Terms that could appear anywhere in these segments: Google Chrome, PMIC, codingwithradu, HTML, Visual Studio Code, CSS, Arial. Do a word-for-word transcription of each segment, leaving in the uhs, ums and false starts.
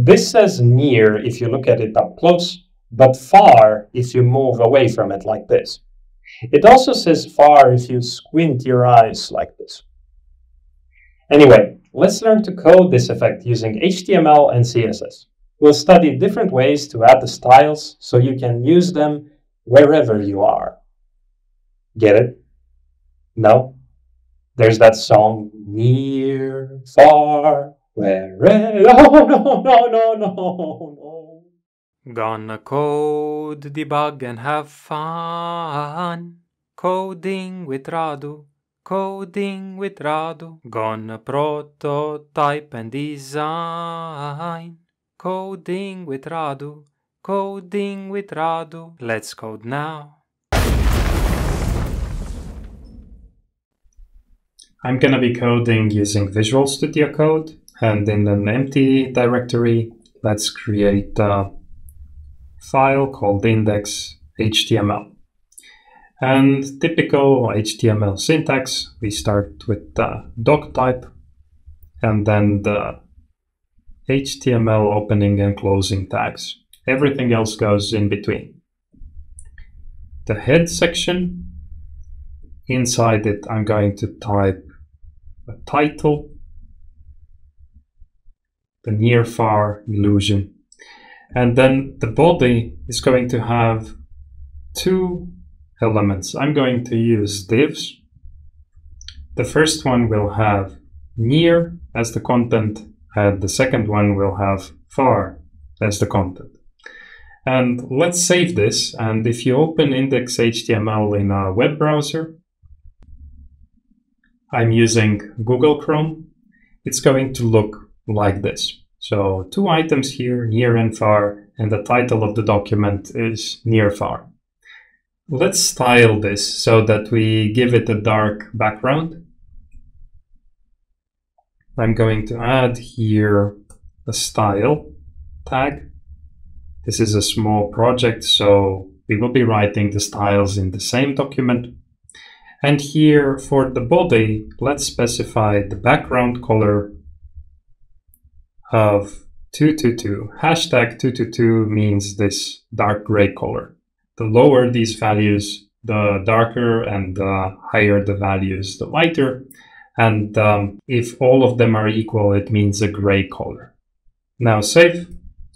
This says near if you look at it up close, but far if you move away from it like this. It also says far if you squint your eyes like this. Anyway, let's learn to code this effect using H T M L and C S S. We'll study different ways to add the styles so you can use them wherever you are. Get it? No? There's that song, near, far, wherever. Oh, no, no, no, no, no. Gonna code, debug, and have fun. Coding with Radu. Coding with Radu. Gonna prototype and design. Coding with Radu. Coding with Radu. Let's code now. I'm gonna be coding using Visual Studio Code, and in an empty directory, let's create a file called index dot H T M L. And typical H T M L syntax, we start with the doc type, and then the H T M L opening and closing tags. Everything else goes in between. The head section, inside it I'm going to type a title, the near far illusion, and then the body is going to have two elements. I'm going to use divs. The first one will have near as the content, and the second one will have far as the content. And let's save this, and if you open index dot H T M L in a web browser, I'm using Google Chrome, it's going to look like this. So two items here, near and far, and the title of the document is near far. Let's style this so that we give it a dark background. I'm going to add here a style tag. This is a small project, so we will be writing the styles in the same document. And here for the body, let's specify the background color of two two two. Hashtag two two two means this dark gray color. The lower these values, the darker, and the higher the values, the lighter. And um, if all of them are equal, it means a gray color. Now save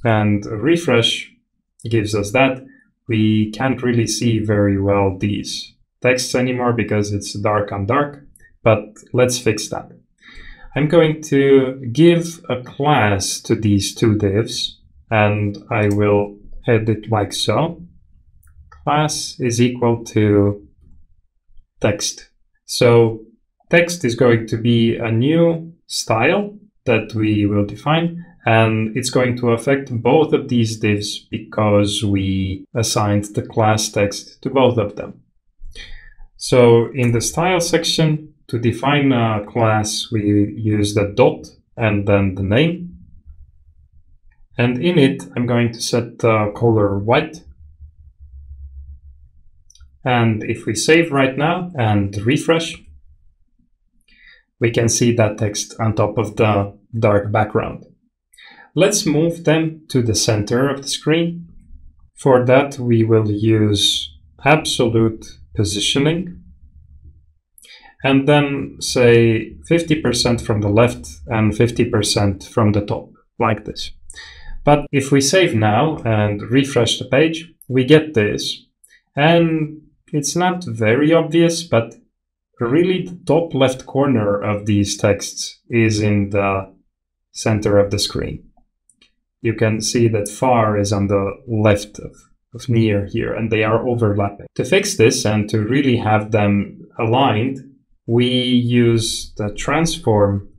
and refresh gives us that. We can't really see very well these texts anymore because it's dark on dark, but let's fix that. I'm going to give a class to these two divs, and I will head it like so. Class is equal to text. So text is going to be a new style that we will define, and it's going to affect both of these divs because we assigned the class text to both of them. So in the style section, to define a class, we use the dot and then the name. And in it, I'm going to set the color white. And if we save right now and refresh, we can see that text on top of the dark background. Let's move them to the center of the screen. For that, we will use absolute positioning, and then say fifty percent from the left and fifty percent from the top, like this. But if we save now and refresh the page, we get this. And it's not very obvious, but really the top left corner of these texts is in the center of the screen. You can see that far is on the left of of near here, and they are overlapping. To fix this and to really have them aligned, we use the transform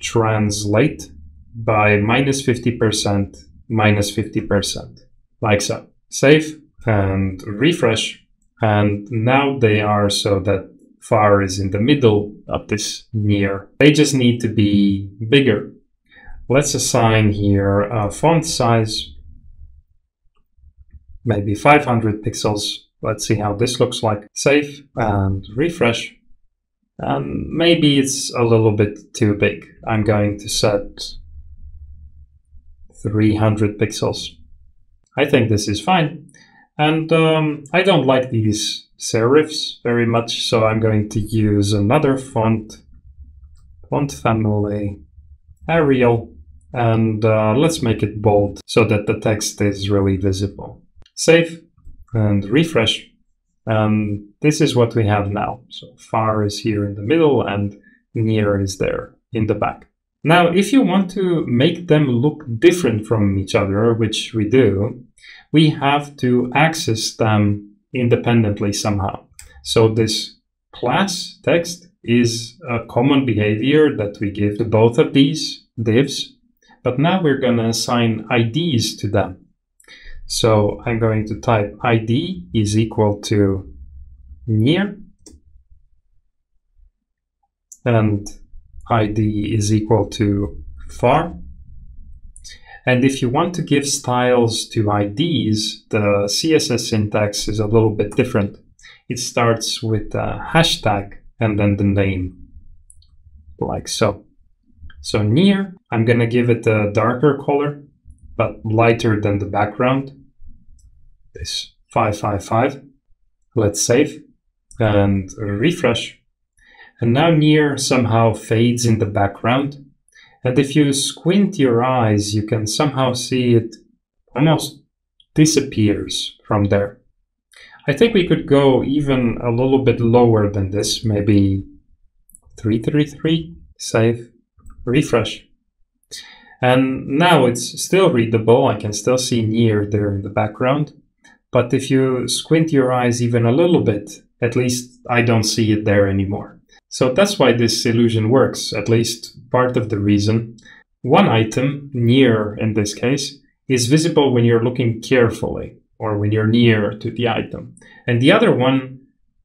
translate by minus fifty percent, minus fifty percent, like so. Save and refresh, and now they are so that far is in the middle of this near. They just need to be bigger. Let's assign here a font size, maybe five hundred pixels. Let's see how this looks like. Save and refresh. Um, maybe it's a little bit too big. I'm going to set three hundred pixels. I think this is fine. And um, I don't like these serifs very much, so I'm going to use another font, font family, Arial, and uh, let's make it bold so that the text is really visible. Save and refresh. Um, this is what we have now. So far is here in the middle and near is there in the back. Now, if you want to make them look different from each other, which we do, we have to access them independently somehow. So this class text is a common behavior that we give to both of these divs, but now we're going to assign I Ds to them. So I'm going to type I D is equal to near and I D is equal to far. And if you want to give styles to I Ds, the C S S syntax is a little bit different. It starts with a hashtag and then the name, like so. So near, I'm going to give it a darker color, but lighter than the background, this five five five. Let's save and refresh. And now near somehow fades in the background. And if you squint your eyes, you can somehow see it almost disappears from there. I think we could go even a little bit lower than this, maybe three three three, save, refresh. And now it's still readable. I can still see near there in the background. But if you squint your eyes even a little bit, at least I don't see it there anymore. So that's why this illusion works, at least part of the reason. One item, near in this case, is visible when you're looking carefully or when you're near to the item. And the other one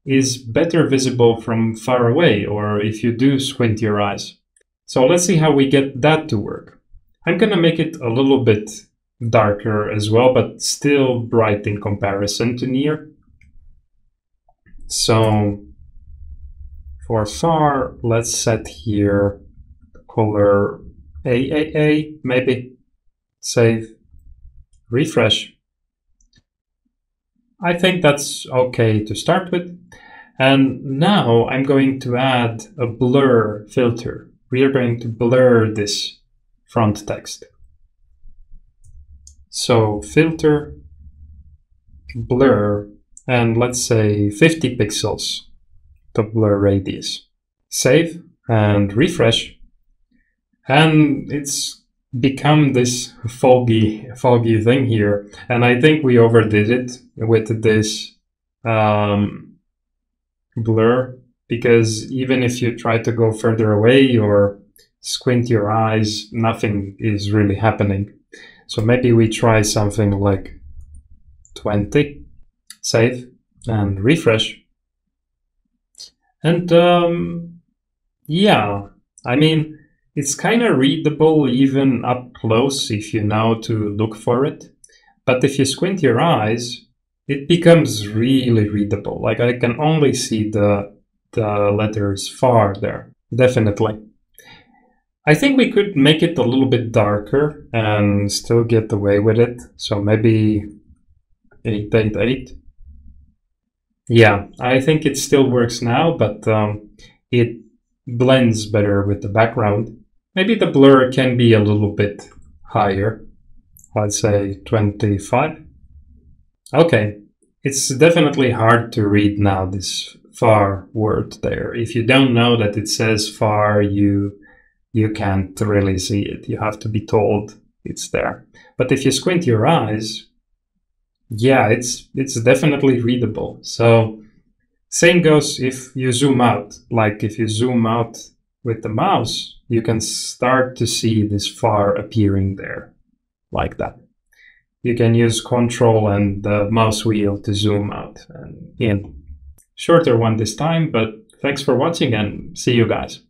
is better visible from far away or if you do squint your eyes. So let's see how we get that to work. I'm going to make it a little bit darker as well, but still bright in comparison to near. So for far, let's set here color triple A, maybe. Save, refresh. I think that's okay to start with. And now I'm going to add a blur filter. We are going to blur this front text. So filter, blur, and let's say fifty pixels, the blur radius. Save and refresh. And it's become this foggy, foggy thing here. And I think we overdid it with this um, blur, because even if you try to go further away or squint your eyes, nothing is really happening. So maybe we try something like twenty, save and refresh. And um, yeah, I mean, it's kind of readable even up close if you know to look for it. But if you squint your eyes, it becomes really readable. Like I can only see the, the letters far there, definitely. I think we could make it a little bit darker and still get away with it. So maybe eight eight eight. Yeah, I think it still works now, but um, it blends better with the background. Maybe the blur can be a little bit higher. I'd say twenty-five. Okay, it's definitely hard to read now, this far word there. If you don't know that it says far, you... you can't really see it. You have to be told it's there. But if you squint your eyes, yeah, it's it's definitely readable. So same goes if you zoom out. Like if you zoom out with the mouse, you can start to see this far appearing there, like that. You can use control and the mouse wheel to zoom out and in. Shorter one this time, but thanks for watching and see you guys.